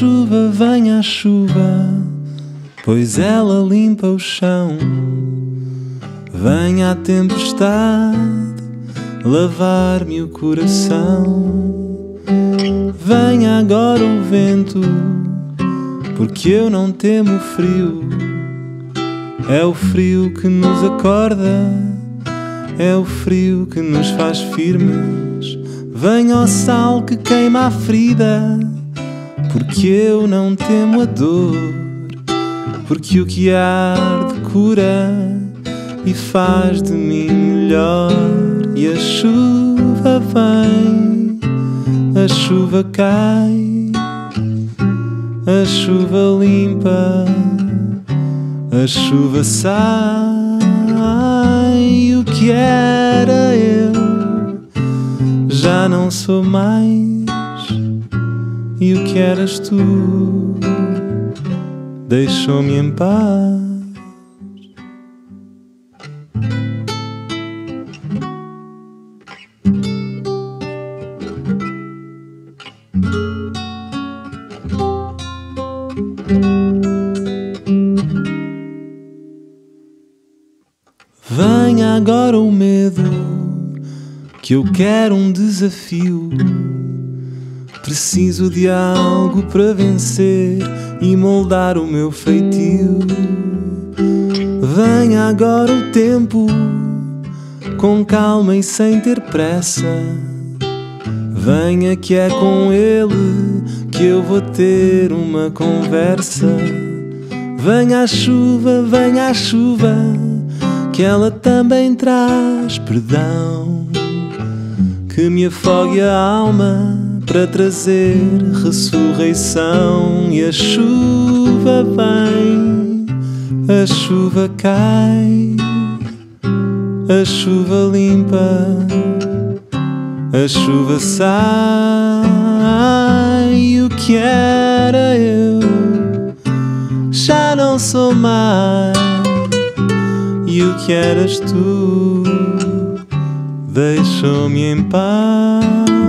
chuva, venha a chuva, pois ela limpa o chão. Venha a tempestade lavar-me o coração. Venha agora o vento, porque eu não temo o frio. É o frio que nos acorda, é o frio que nos faz firmes. Venha o sal que queima a ferida, porque eu não temo a dor. Porque o que arde cura e faz de mim melhor. E a chuva vem, a chuva cai, a chuva limpa, a chuva sai. O que era eu já não sou mais, e o que eras tu deixou-me em paz. Venha agora o medo, que eu quero um desafio. Preciso de algo para vencer e moldar o meu feitio. Venha agora o tempo, com calma e sem ter pressa. Venha que é com ele que eu vou ter uma conversa. Venha a chuva, que ela também traz perdão, que me afogue a alma para trazer ressurreição. E a chuva vem, a chuva cai, a chuva limpa, a chuva sai. O que era eu já não sou mais, e o que eras tu deixou-me em paz.